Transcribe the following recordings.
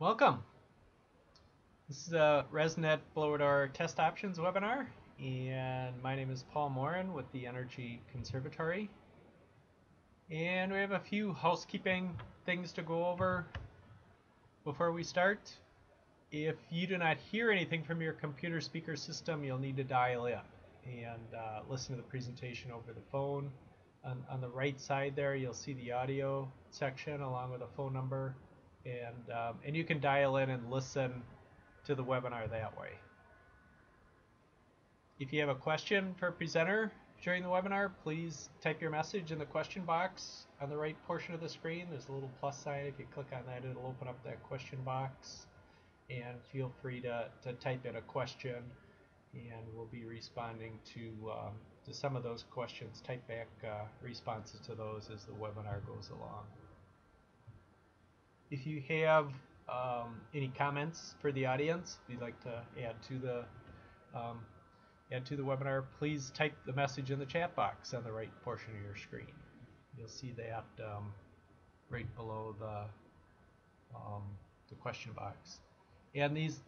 Welcome. This is a ResNet Blow-Door Test Options webinar, and my name is Paul Morin with the Energy Conservatory. And we have a few housekeeping things to go over before we start. If you do not hear anything from your computer speaker system, you'll need to dial in and listen to the presentation over the phone. On the right side there, you'll see the audio section along with a phone number, and you can dial in and listen to the webinar that way. If you have a question for a presenter during the webinar, please type your message in the question box on the right portion of the screen. There's a little plus sign. If you click on that, it'll open up that question box, and feel free to type in a question, and we'll be responding to some of those questions. Type back responses to those as the webinar goes along. If you have any comments for the audience, if you'd like to add to the webinar, please type the message in the chat box on the right portion of your screen. You'll see that right below the question box. And these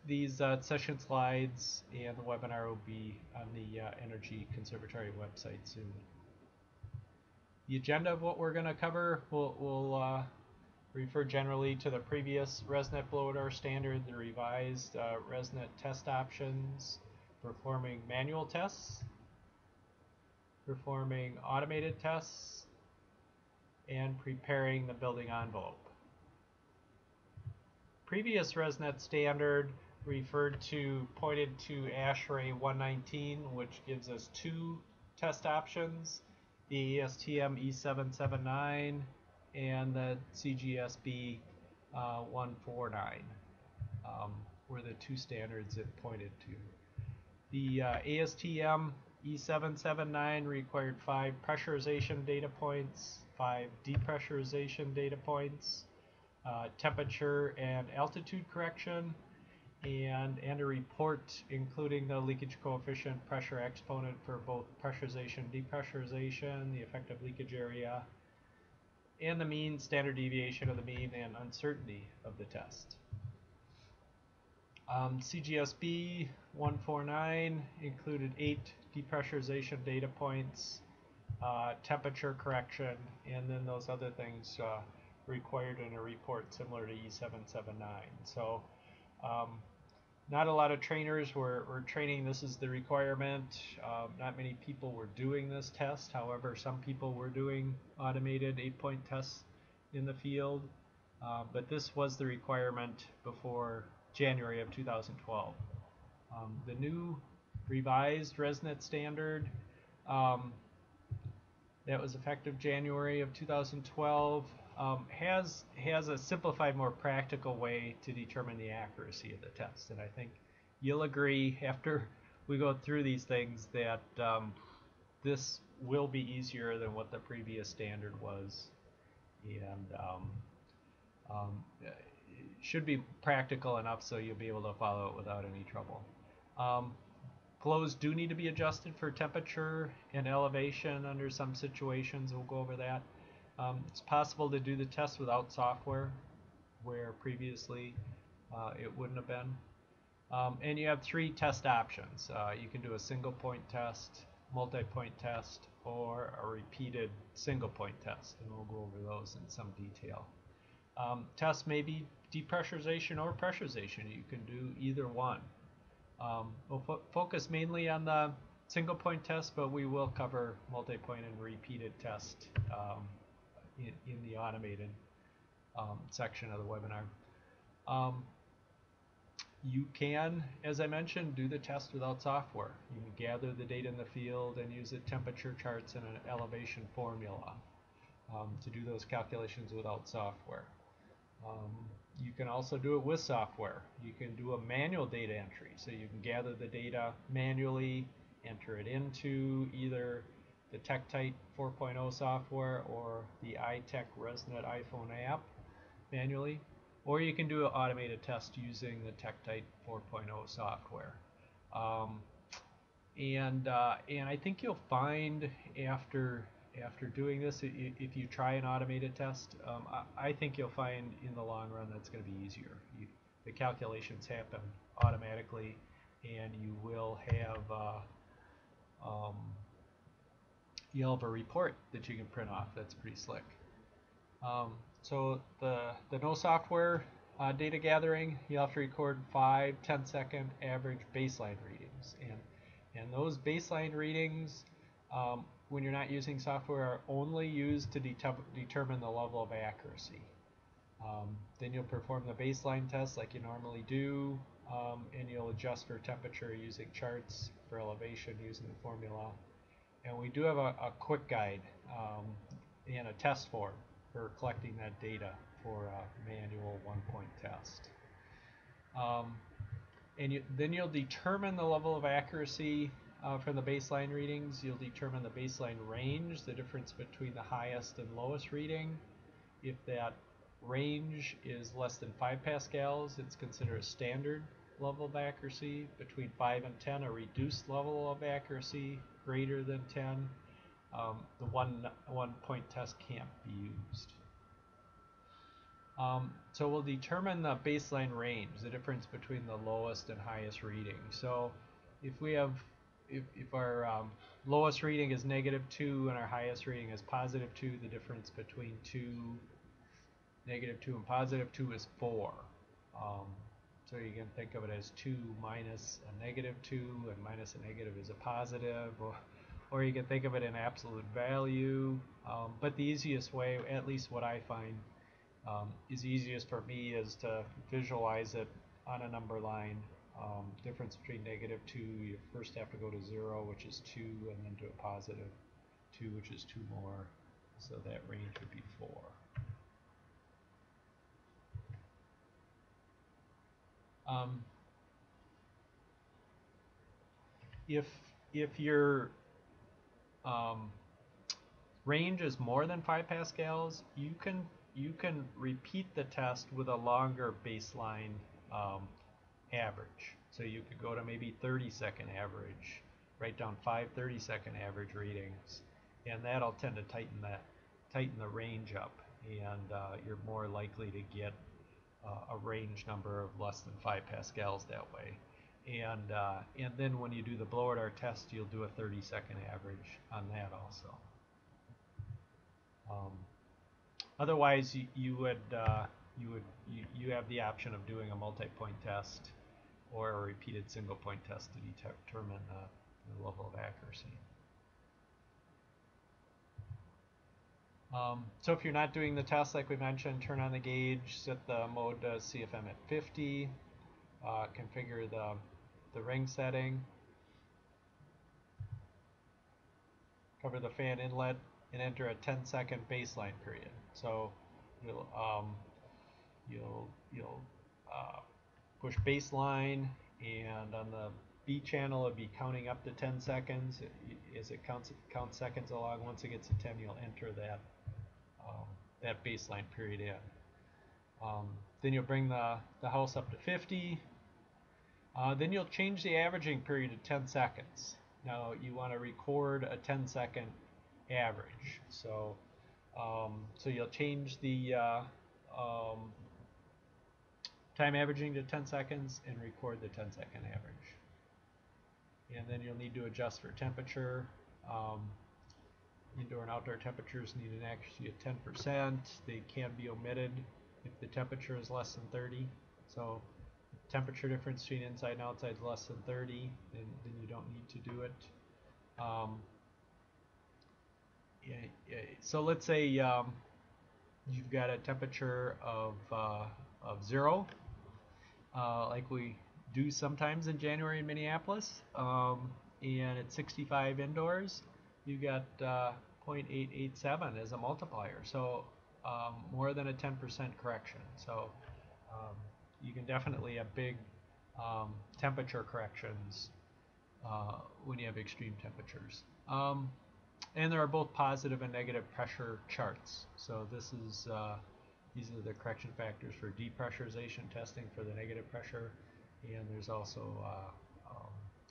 session slides and the webinar will be on the Energy Conservatory website soon. The agenda of what we're going to cover, we'll refer generally to the previous ResNet Blow-Door standard, the revised ResNet test options, performing manual tests, performing automated tests, and preparing the building envelope. Previous ResNet standard pointed to ASHRAE 119, which gives us two test options, the ASTM E779 and the CGSB 149 were the two standards it pointed to. The ASTM E779 required 5 pressurization data points, 5 depressurization data points, temperature and altitude correction, and a report including the leakage coefficient, pressure exponent for both pressurization, depressurization, the effective leakage area, and the mean, standard deviation of the mean, and uncertainty of the test. CGSB 149 included 8 depressurization data points, temperature correction, and then those other things required in a report similar to E779. So not a lot of trainers were training. This is the requirement. Not many people were doing this test. However, some people were doing automated 8-point tests in the field. But this was the requirement before January of 2012. The new revised ResNet standard that was effective January of 2012 has a simplified, more practical way to determine the accuracy of the test. And I think you'll agree after we go through these things that this will be easier than what the previous standard was, and it should be practical enough so you'll be able to follow it without any trouble. Flows do need to be adjusted for temperature and elevation under some situations. We'll go over that. It's possible to do the test without software, where previously it wouldn't have been. And you have 3 test options. You can do a single point test, multi-point test, or a repeated single point test, and we'll go over those in some detail. Tests may be depressurization or pressurization. You can do either one. We'll focus mainly on the single point test, but we will cover multi-point and repeated test in the automated section of the webinar. You can, as I mentioned, do the test without software. You can gather the data in the field and use the temperature charts and an elevation formula to do those calculations without software. You can also do it with software. You can do a manual data entry, so you can gather the data manually, enter it into either the TECTITE 4.0 software or the iTech RESNET iPhone app manually, or you can do an automated test using the TECTITE 4.0 software. And I think you'll find after doing this, if you try an automated test, I think you'll find in the long run that's going to be easier. the calculations happen automatically, and you will have you'll have a report that you can print off. That's pretty slick. So the no software data gathering, you have to record 5 10-second average baseline readings, and those baseline readings, when you're not using software, are only used to determine the level of accuracy. Then you'll perform the baseline test like you normally do, and you'll adjust for temperature using charts, for elevation using the formula. And we do have a quick guide and a test form for collecting that data for a manual 1-point test. Then you'll determine the level of accuracy from the baseline readings. You'll determine the baseline range, the difference between the highest and lowest reading. If that range is less than 5 pascals, it's considered a standard level of accuracy. Between 5 and 10, a reduced level of accuracy. Greater than 10, the one-point test can't be used. So we'll determine the baseline range, the difference between the lowest and highest reading. So if we have, if our lowest reading is -2 and our highest reading is +2, the difference between -2 and +2 is 4. So you can think of it as 2 minus a -2, and minus a negative is a positive, or you can think of it in absolute value. But the easiest way, at least what I find, is easiest for me is to visualize it on a number line. Difference between -2, you first have to go to 0, which is 2, and then to a +2, which is 2 more. So that range would be 4. If your range is more than 5 pascals, you can repeat the test with a longer baseline average. So you could go to maybe 30-second average, write down 5 30-second average readings, and that'll tend to tighten the range up, and you're more likely to get a range number of less than 5 pascals that way. And then when you do the Blow-Radar test, you'll do a 30-second average on that also. Otherwise, you have the option of doing a multi-point test or a repeated single-point test to determine the level of accuracy. So if you're not doing the test, like we mentioned, turn on the gauge, set the mode to CFM at 50, configure the ring setting, cover the fan inlet, and enter a 10-second baseline period. So you'll push baseline, and on the B channel, it'll be counting up to 10 seconds. As it counts seconds along, once it gets to 10, you'll enter that that baseline period in. Then you'll bring the house up to 50. Then you'll change the averaging period to 10 seconds. Now you want to record a 10-second average. So so you'll change the time averaging to 10 seconds and record the 10-second average. And then you'll need to adjust for temperature. Indoor and outdoor temperatures need an accuracy of 10%. They can be omitted if the temperature is less than 30. So if the temperature difference between inside and outside is less than 30, then you don't need to do it. So let's say you've got a temperature of 0, like we do sometimes in January in Minneapolis, and it's 65 indoors. You got 0.887 as a multiplier, so more than a 10% correction. So you can definitely have big temperature corrections when you have extreme temperatures. And there are both positive and negative pressure charts. So this is these are the correction factors for depressurization testing for the negative pressure, and there's also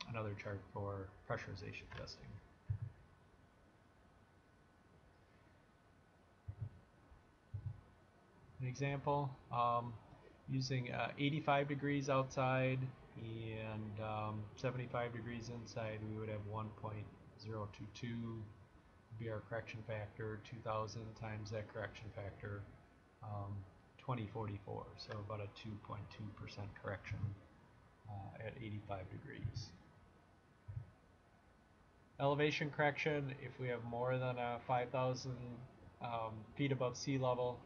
another chart for pressurization testing. An example, using 85 degrees outside and 75 degrees inside, we would have 1.022 be our correction factor, 2000 times that correction factor, 2044, so about a 2.2% correction at 85 degrees. Elevation correction, if we have more than 5,000 feet above sea level,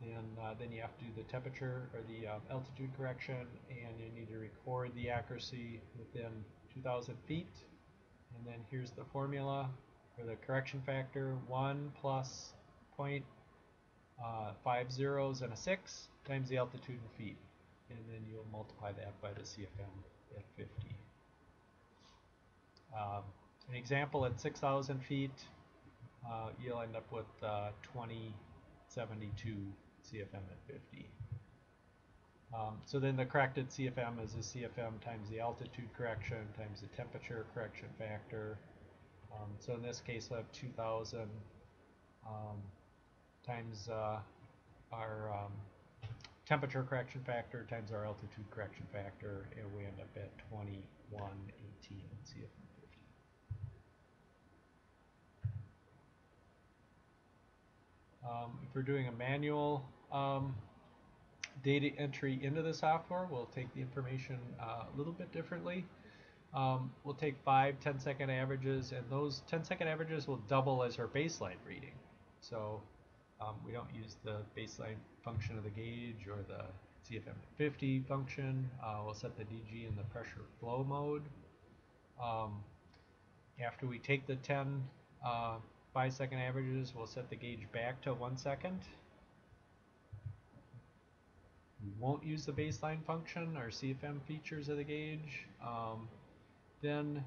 then you have to do the temperature or the altitude correction, and you need to record the accuracy within 2,000 feet. And then here's the formula for the correction factor: 1 plus 0.50 and a 6 times the altitude in feet. And then you'll multiply that by the CFM at 50. An example at 6,000 feet, you'll end up with 2072. CFM at 50. So then the corrected CFM is the CFM times the altitude correction times the temperature correction factor. So in this case we'll have 2000 times our temperature correction factor times our altitude correction factor, and we end up at 2118 CFM 50. If we're doing a manual data entry into the software, we'll take the information a little bit differently. We'll take 5 10-second averages, and those 10-second averages will double as our baseline reading. So we don't use the baseline function of the gauge or the CFM 50 function. We'll set the DG in the pressure flow mode. After we take the 5-second averages, we'll set the gauge back to 1 second. We won't use the baseline function or CFM features of the gauge. Then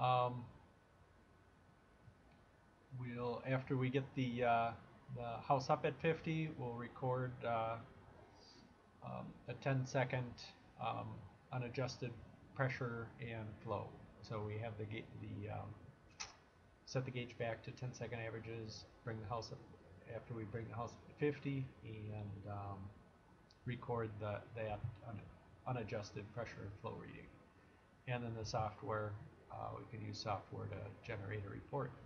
after we get the house up at 50, we'll record a 10-second unadjusted pressure and flow. So we have set the gauge back to 10-second averages, bring the house up after we bring the house up to 50, and record that unadjusted pressure and flow reading. And then the software, we can use software to generate a report